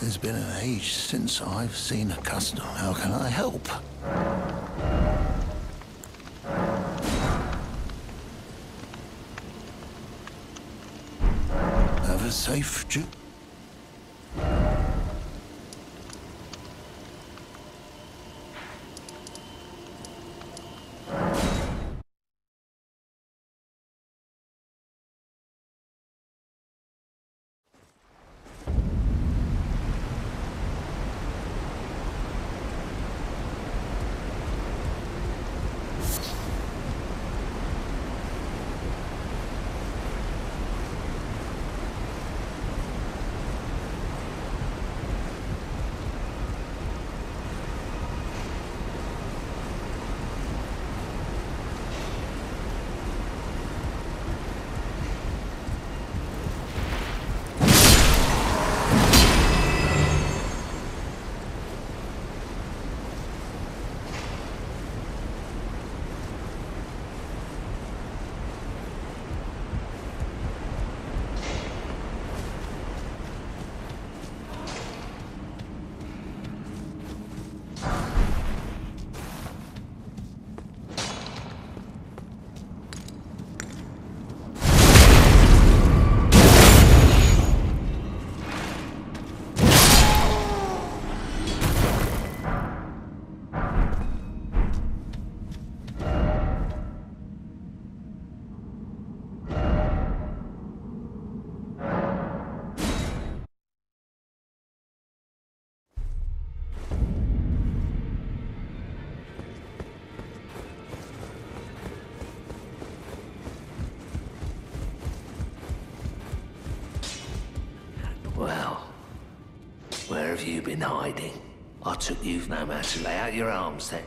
It's been an age since I've seen a customer. How can I help? Have a safe trip. You've been hiding. I took you've known how to lay out your arms then.